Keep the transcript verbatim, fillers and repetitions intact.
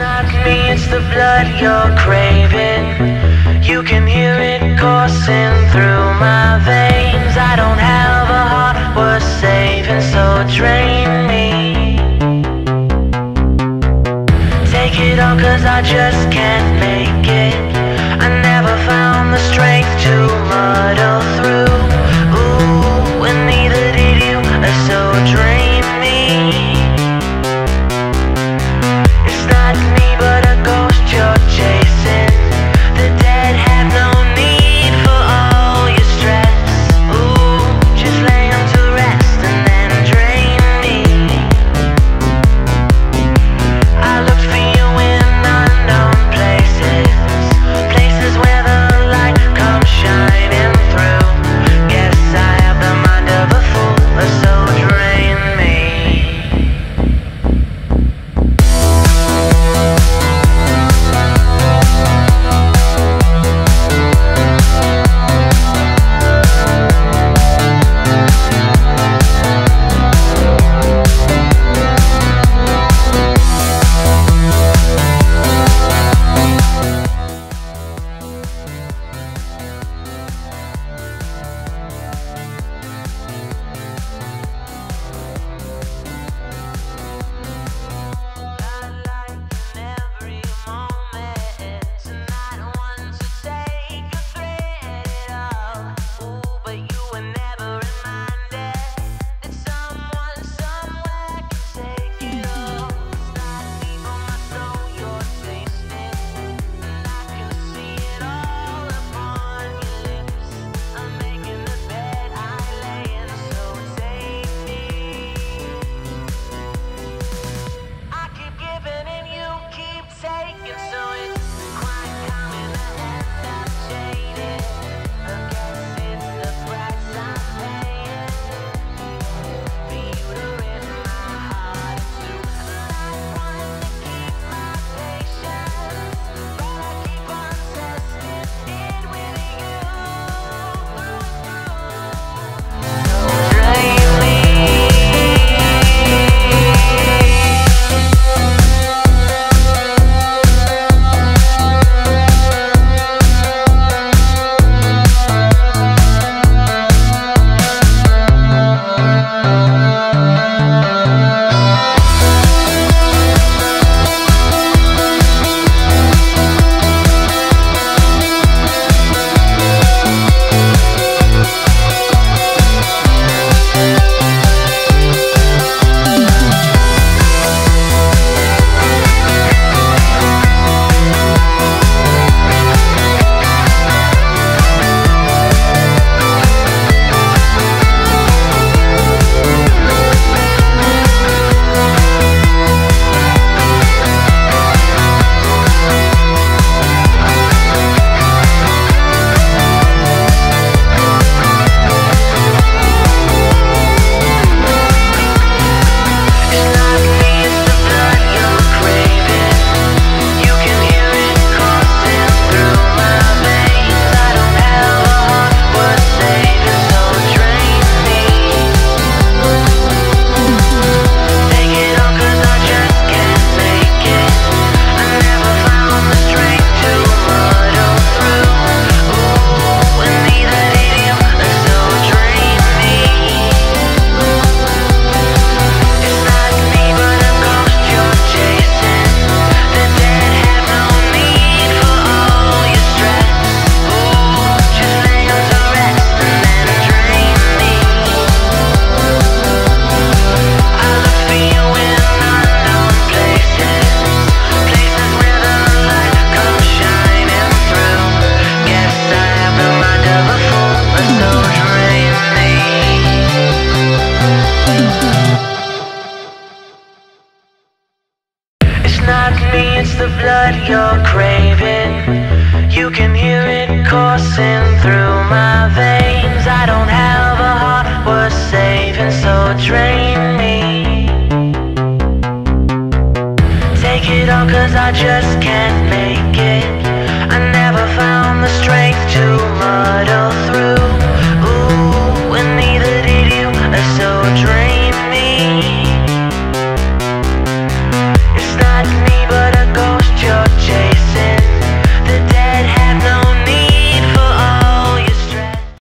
not me, it's the blood you're craving. You can hear it coursing through my veins. I don't have a heart worth saving, so drain me. Take it all, cause I just can't make it. I never found the strength to muddle through. Ooh, and neither did you, so drain me. You're craving, you can hear it coursing through my veins. I don't have a heart worth saving, so drain me. Take it all, cause I just can't make it. I never found the strength to muddle